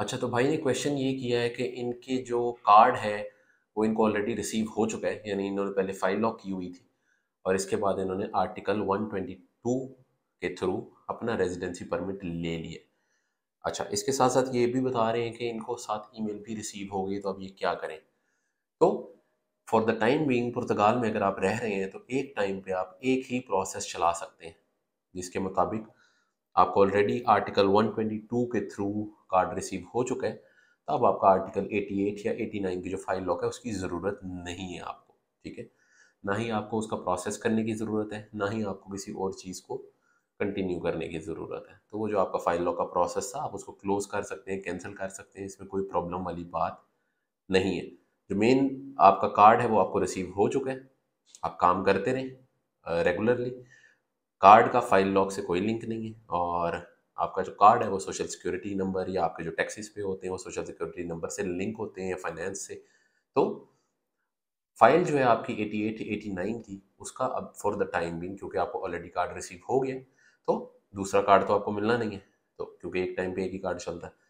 अच्छा, तो भाई ने क्वेश्चन ये किया है कि इनके जो कार्ड है वो इनको ऑलरेडी रिसीव हो चुका है, यानी इन्होंने पहले फाइल लॉक की हुई थी और इसके बाद इन्होंने आर्टिकल 122 के थ्रू अपना रेजिडेंसी परमिट ले लिया। अच्छा, इसके साथ साथ ये भी बता रहे हैं कि इनको साथ ईमेल भी रिसीव हो गई, तो अब ये क्या करें। तो फॉर द टाइम बीइंग पुर्तगाल में अगर आप रह रहे हैं तो एक टाइम पे आप एक ही प्रोसेस चला सकते हैं, जिसके मुताबिक आपको ऑलरेडी आर्टिकल 122 के थ्रू कार्ड रिसीव हो चुका है, तो अब आपका आर्टिकल 88 या 89 की जो फाइल लॉक है उसकी ज़रूरत नहीं है आपको, ठीक है। ना ही आपको उसका प्रोसेस करने की ज़रूरत है, ना ही आपको किसी और चीज़ को कंटिन्यू करने की ज़रूरत है। तो वो जो आपका फाइल लॉक का प्रोसेस था आप उसको क्लोज़ कर सकते हैं, कैंसिल कर सकते हैं, इसमें कोई प्रॉब्लम वाली बात नहीं है। जो मेन आपका कार्ड है वो आपको रिसीव हो चुका है, आप काम करते रहें रेगुलरली, कार्ड का फाइल लॉक से कोई लिंक नहीं है। और आपका जो कार्ड है वो सोशल सिक्योरिटी नंबर या आपके जो टैक्सेस पे होते हैं वो सोशल सिक्योरिटी नंबर से लिंक होते हैं या फाइनेंस से। तो फाइल जो है आपकी 88, 89 की, उसका अब फॉर द टाइम बीइंग, क्योंकि आपको ऑलरेडी कार्ड रिसीव हो गया, तो दूसरा कार्ड तो आपको मिलना नहीं है, तो क्योंकि एक टाइम पे एक ही कार्ड चलता है,